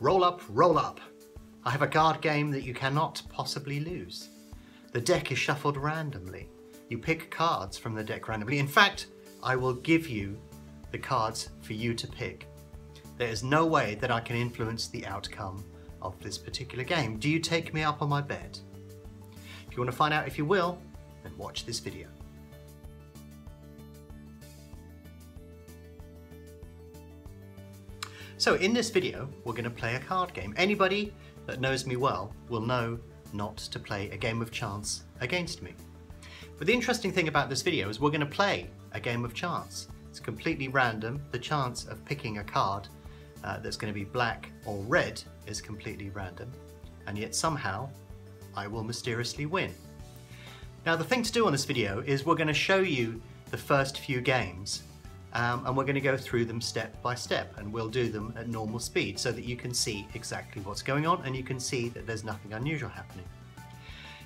Roll up, roll up. I have a card game that you cannot possibly lose. The deck is shuffled randomly. You pick cards from the deck randomly. In fact, I will give you the cards for you to pick. There is no way that I can influence the outcome of this particular game. Do you take me up on my bet? If you want to find out if you will, then watch this video. So in this video, we're going to play a card game. Anybody that knows me well will know not to play a game of chance against me. But the interesting thing about this video is we're going to play a game of chance. It's completely random. The chance of picking a card that's going to be black or red is completely random, and yet somehow I will mysteriously win. Now the thing to do on this video is we're going to show you the first few games and we're going to go through them step by step, and we'll do them at normal speed so that you can see exactly what's going on and you can see that there's nothing unusual happening.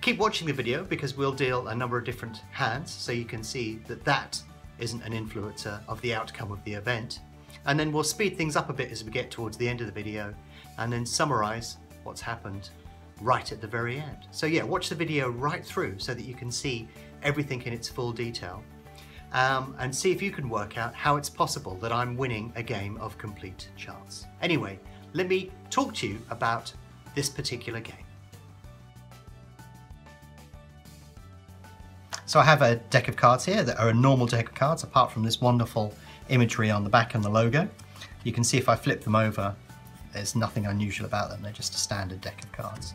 Keep watching the video because we'll deal a number of different hands so you can see that that isn't an influencer of the outcome of the event, and then we'll speed things up a bit as we get towards the end of the video and then summarize what's happened right at the very end. So yeah, watch the video right through so that you can see everything in its full detail. And see if you can work out how it's possible that I'm winning a game of complete chance. Anyway, let me talk to you about this particular game. So I have a deck of cards here that are a normal deck of cards, apart from this wonderful imagery on the back and the logo. You can see if I flip them over, there's nothing unusual about them. They're just a standard deck of cards.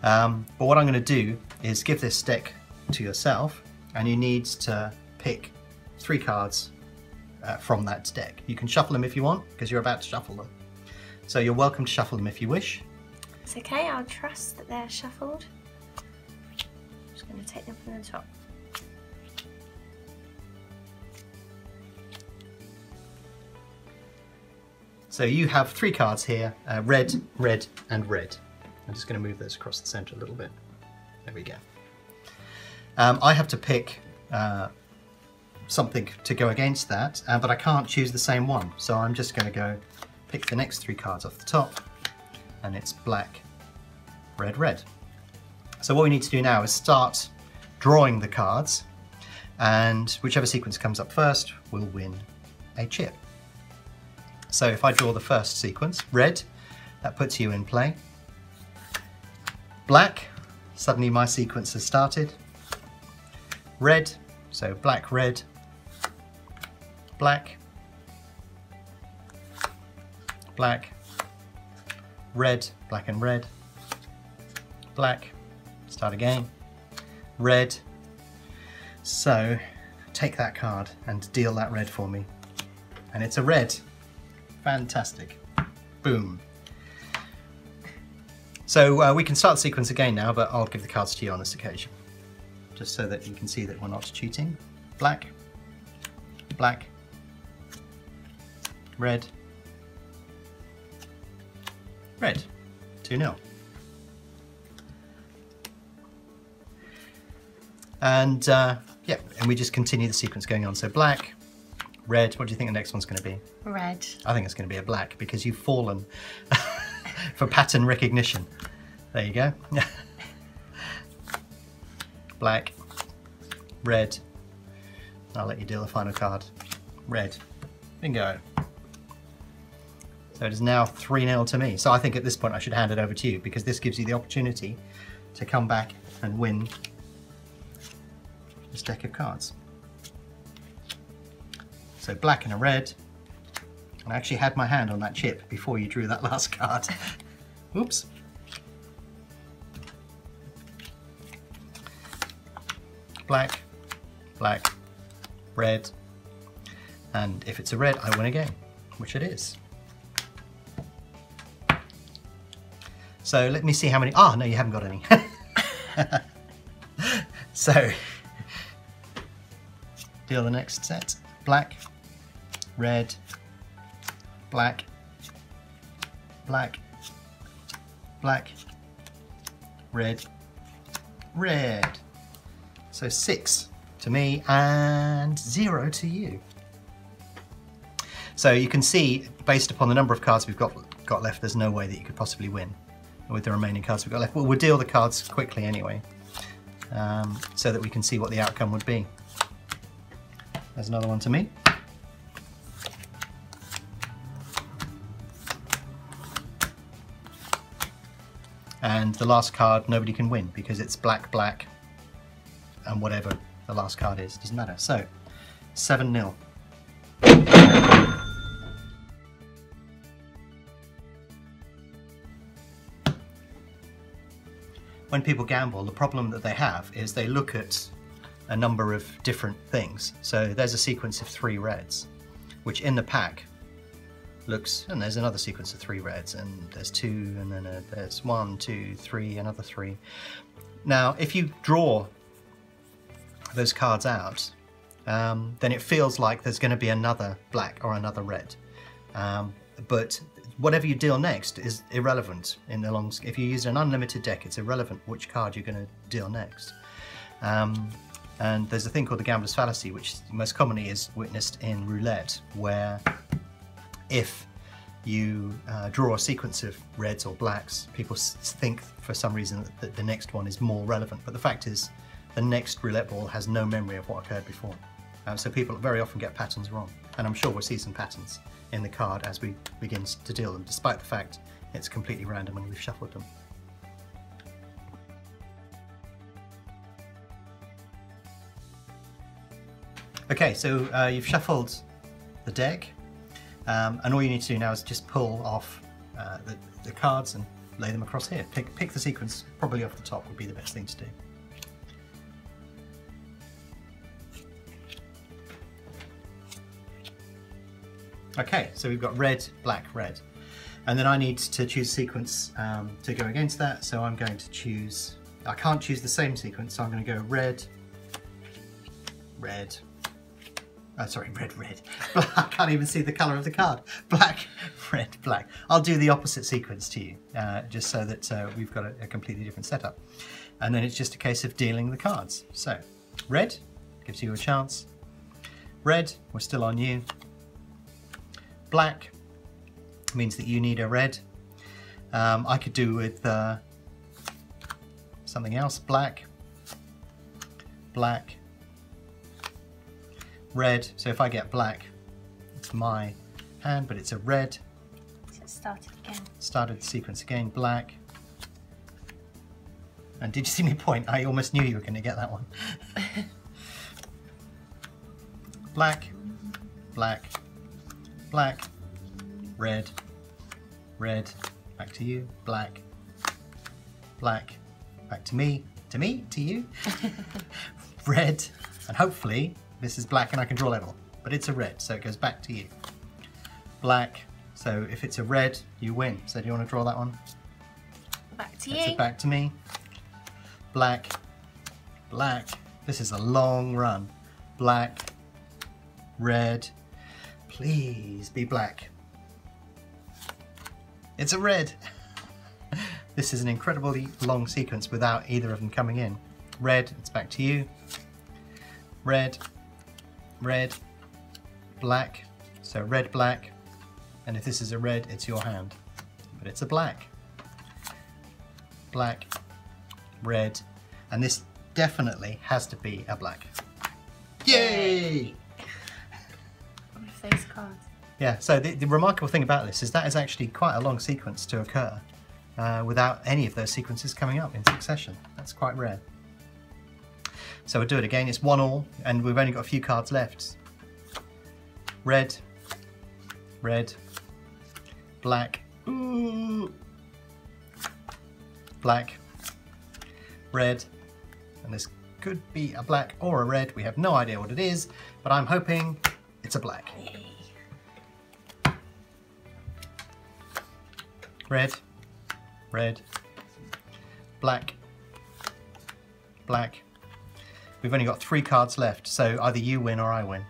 But what I'm going to do is give this deck to yourself, and you need to pick three cards from that deck. You can shuffle them if you want, because you're about to shuffle them. So you're welcome to shuffle them if you wish. It's okay, I'll trust that they're shuffled. I'm just going to take them from the top. So you have three cards here, red, red, and red. I'm just going to move those across the centre a little bit. There we go. I have to pick something to go against that, but I can't choose the same one, so I'm just going to go pick the next three cards off the top, and it's black, red, red. So what we need to do now is start drawing the cards, and whichever sequence comes up first will win a chip. So if I draw the first sequence, red, that puts you in play. Black, suddenly my sequence has started. Red, so black, red, black, black, red, black and red, black, start again, red. So take that card and deal that red for me. And it's a red. Fantastic. Boom. So we can start the sequence again now, but I'll give the cards to you on this occasion, just so that you can see that we're not cheating. Black, black, red, red. 2-0. And yeah, and we just continue the sequence going on. So black, red. What do you think the next one's going to be? Red. I think it's going to be a black because you've fallen for pattern recognition. There you go. Black, red, I'll let you deal the final card, red, bingo. So it is now 3-0 to me. So I think at this point I should hand it over to you because this gives you the opportunity to come back and win this deck of cards. So black and a red, and I actually had my hand on that chip before you drew that last card. Oops. Black, black, red, and if it's a red, I win again, which it is. So let me see how many. Ah, oh, no, you haven't got any. So deal the next set. Black, red, black, black, black, red, red. So 6 to me and 0 to you. So you can see, based upon the number of cards we've got got left, there's no way that you could possibly win with the remaining cards we've got left. Well, we'll deal the cards quickly anyway, so that we can see what the outcome would be. There's another one to me. And the last card nobody can win because it's black, black, and whatever the last card is, doesn't matter. So, 7-0. When people gamble, the problem that they have is they look at a number of different things. So there's a sequence of 3 reds, which in the pack looks, and there's another sequence of 3 reds, and there's 2, and then there's 1, 2, 3, another 3. Now, if you draw those cards out, then it feels like there's going to be another black or another red. But whatever you deal next is irrelevant in the long. If you use an unlimited deck, it's irrelevant which card you're going to deal next. And there's a thing called the gambler's fallacy, which most commonly is witnessed in roulette, where if you draw a sequence of reds or blacks, people think for some reason that the next one is more relevant. But the fact is, the next roulette ball has no memory of what occurred before. So people very often get patterns wrong. And I'm sure we'll see some patterns in the card as we begin to deal them, despite the fact it's completely random and we've shuffled them. Okay, so you've shuffled the deck, and all you need to do now is just pull off the cards and lay them across here. Pick the sequence, probably off the top would be the best thing to do. Okay, so we've got red, black, red. And then I need to choose a sequence to go against that, so I'm going to choose... I can't choose the same sequence, so I'm going to go red, red... Oh, sorry, red, red. I can't even see the colour of the card. Black, red, black. I'll do the opposite sequence to you, just so that we've got a completely different setup. And then it's just a case of dealing the cards. So, red gives you a chance. Red, we're still on you. Black means that you need a red. I could do with something else. Black, black, red. So if I get black, it's my hand, but it's a red. So it started again. Started the sequence again. Black. And did you see me point? I almost knew you were going to get that one. Black, black, black, red, red, back to you. Black, black, back to me, to you. Red, and hopefully this is black and I can draw level, but it's a red, so it goes back to you. Black, so if it's a red, you win. So do you want to draw that one? Back to you. It's back to me. Black, black, this is a long run. Black, red, please be black. It's a red. This is an incredibly long sequence without either of them coming in. Red, it's back to you. Red, red, black. So red, black. And if this is a red, it's your hand. But it's a black. Black, red. And this definitely has to be a black. Yay! Those cards. Yeah, so the remarkable thing about this is that is actually quite a long sequence to occur without any of those sequences coming up in succession. That's quite rare. So we'll do it again. It's 1-all, and we've only got a few cards left. Red, red, black, ooh, black, red, and this could be a black or a red. We have no idea what it is, but I'm hoping it's a black. Red, red, black, black. We've only got 3 cards left, so either you win or I win.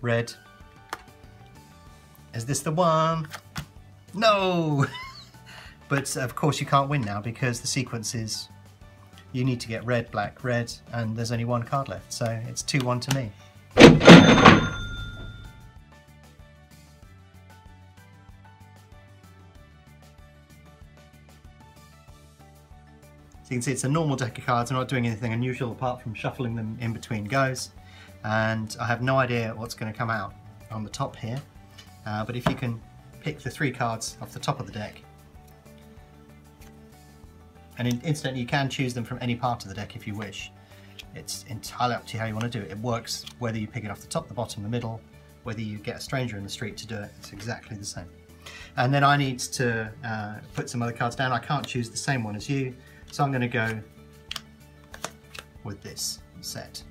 Red. Is this the one? No! But of course you can't win now because the sequence is you need to get red, black, red, and there's only 1 card left, so it's 2-1 to me. You can see it's a normal deck of cards. I'm not doing anything unusual apart from shuffling them in between goes, and I have no idea what's going to come out on the top here, but if you can pick the three cards off the top of the deck, and incidentally you can choose them from any part of the deck if you wish. It's entirely up to you how you want to do it. It works whether you pick it off the top, the bottom, the middle, whether you get a stranger in the street to do it. It's exactly the same. And then I need to put some other cards down. I can't choose the same one as you, so I'm going to go with this set,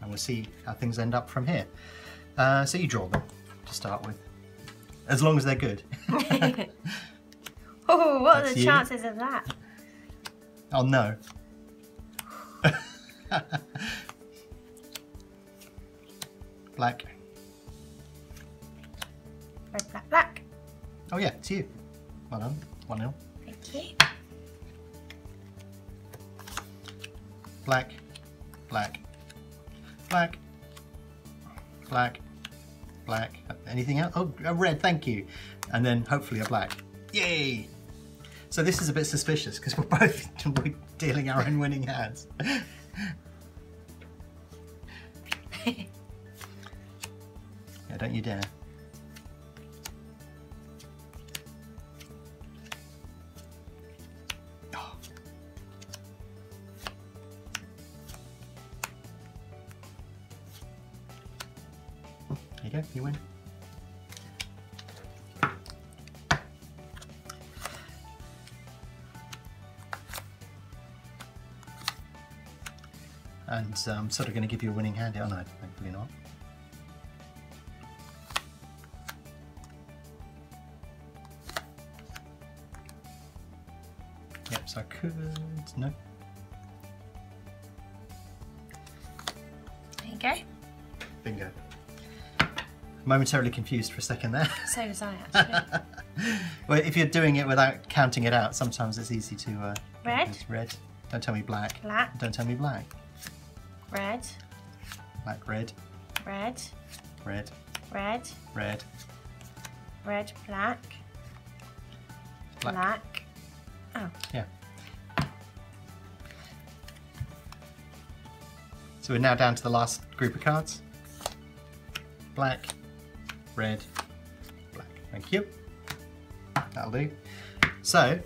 and we'll see how things end up from here. So you draw them to start with, as long as they're good. Oh, what are the chances of that? Oh no. Black. Red, black, black. Oh yeah, it's you. Well done. 1-0. Thank you. Black, black, black, black, black. Anything else? Oh, a red, thank you. And then hopefully a black. Yay! So this is a bit suspicious because we're both dealing our own winning hands. Yeah, don't you dare. Oh. There you go, you win. And I'm sort of going to give you a winning hand, aren't I? Hopefully not. Yep, so I could... no. There you go. Bingo. Momentarily confused for a second there. So was I, actually. Well, if you're doing it without counting it out, sometimes it's easy to... red. Red. Don't tell me black. Black. Don't tell me black. Red. Black, red. Red. Red. Red. Red. Red, black. Black. Black. Oh. Yeah. So we're now down to the last group of cards. Black, red, black. Thank you. That'll do. So,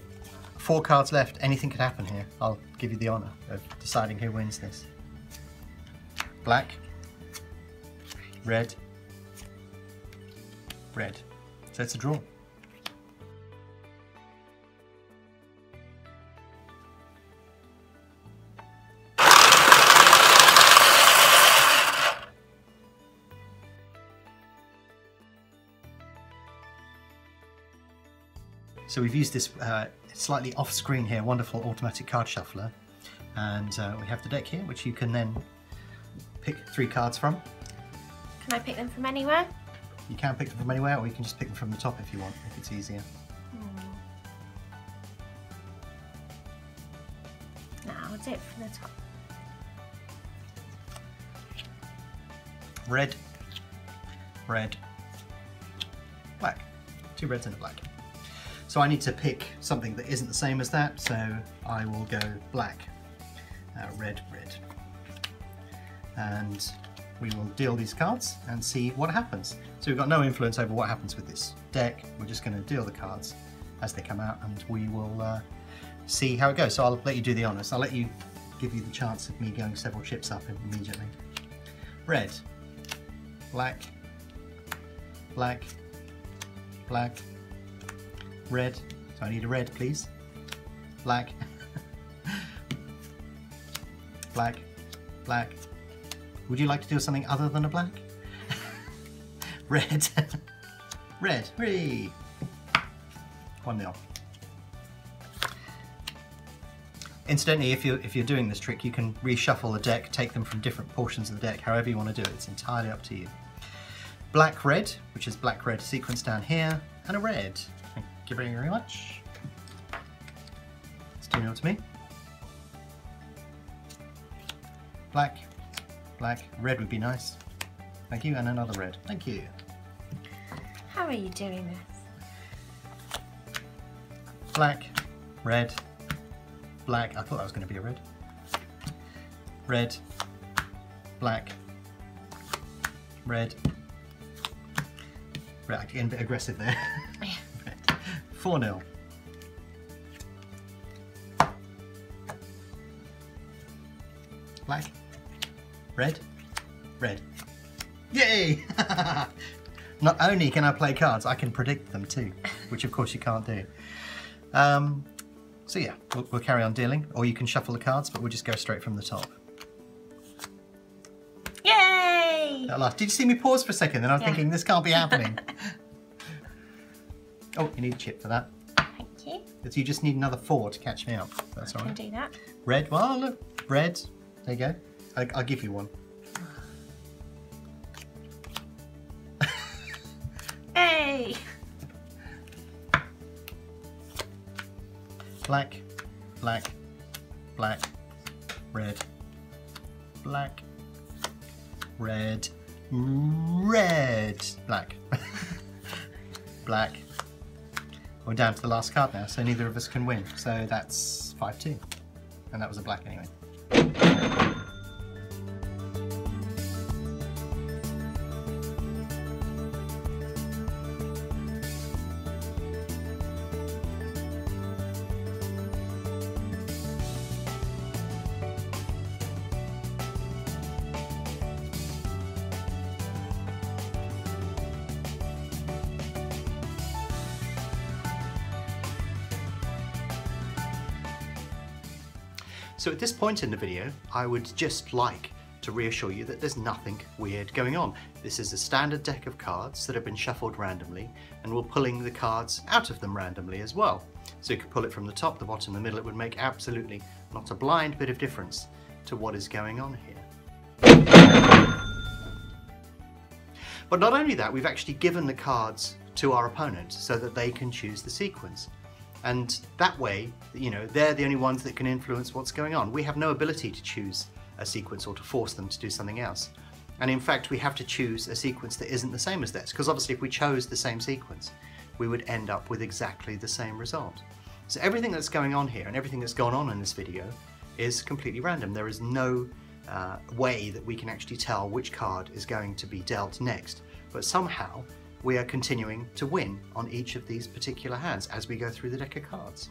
4 cards left. Anything could happen here. I'll give you the honour of deciding who wins this. Black, red, red. So it's a draw. So we've used this slightly off-screen here, wonderful automatic card shuffler, and we have the deck here, which you can then pick 3 cards from. Can I pick them from anywhere? You can pick them from anywhere, or you can just pick them from the top if you want, if it's easier. No, I'll do it from the top. Red, red, black. 2 reds and a black. So I need to pick something that isn't the same as that, so I will go black, red, red. And we will deal these cards and see what happens. So we've got no influence over what happens with this deck. We're just going to deal the cards as they come out, and we will see how it goes. So I'll let you do the honours. I'll let you give you the chance of me going several chips up immediately. Red, black, black, black, red. So I need a red, please. Black, black, black. Would you like to do something other than a black? Red. Red. Hooray! 1-0. Incidentally, if you're doing this trick, you can reshuffle the deck, take them from different portions of the deck, however you want to do it. It's entirely up to you. Black, red, which is black, red sequence down here, and a red. Thank you very much. It's 2-0 to me. Black. Black, red would be nice. Thank you, and another red. Thank you. How are you doing this? Black, red, black. I thought that was going to be a red. Red, black, red. Right, actually getting a bit aggressive there. 4-0. Black, red, red. Yay! Not only can I play cards, I can predict them too, which of course you can't do. So yeah, we'll carry on dealing, or you can shuffle the cards, but we'll just go straight from the top. Yay! At last. Did you see me pause for a second? And I'm thinking, this can't be happening. Oh, you need a chip for that. Thank you. So you just need another 4 to catch me up. That's all right. I can do that. Red, well, look, red. There you go. I'll give you one. Hey! Black, black, black, red, black, red, red, black, black. We're down to the last card now, so neither of us can win. So that's 5-2, and that was a black anyway. So at this point in the video, I would just like to reassure you that there's nothing weird going on. This is a standard deck of cards that have been shuffled randomly, and we're pulling the cards out of them randomly as well. So you could pull it from the top, the bottom, the middle. It would make absolutely not a blind bit of difference to what is going on here. But not only that, we've actually given the cards to our opponent so that they can choose the sequence. And that way, you know, they're the only ones that can influence what's going on. We have no ability to choose a sequence or to force them to do something else. And in fact, we have to choose a sequence that isn't the same as theirs, because obviously if we chose the same sequence, we would end up with exactly the same result. So everything that's going on here and everything that's gone on in this video is completely random. There is no way that we can actually tell which card is going to be dealt next, but somehow we are continuing to win on each of these particular hands as we go through the deck of cards.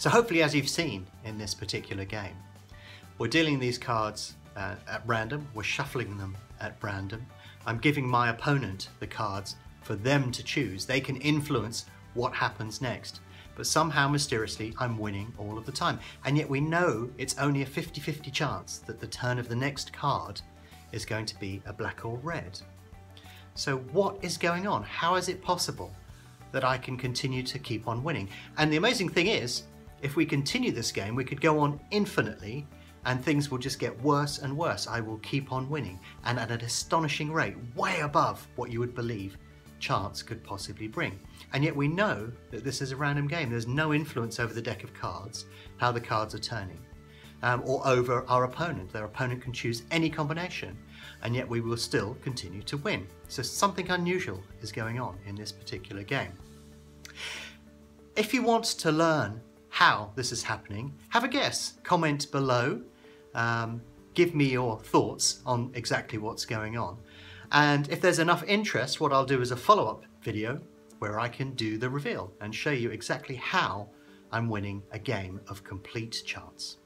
So hopefully, as you've seen in this particular game, we're dealing these cards at random, we're shuffling them at random. I'm giving my opponent the cards for them to choose. They can influence what happens next, but somehow mysteriously I'm winning all of the time. And yet we know it's only a 50-50 chance that the turn of the next card is going to be a black or red. So what is going on? How is it possible that I can continue to keep on winning? And the amazing thing is, if we continue this game, we could go on infinitely and things will just get worse and worse. I will keep on winning, and at an astonishing rate, way above what you would believe chance could possibly bring. And yet we know that this is a random game. There's no influence over the deck of cards, how the cards are turning, or over our opponent. Their opponent can choose any combination, and yet we will still continue to win. So something unusual is going on in this particular game. If you want to learn how this is happening, have a guess, comment below, give me your thoughts on exactly what's going on. And if there's enough interest, what I'll do is a follow-up video where I can do the reveal and show you exactly how I'm winning a game of complete chance.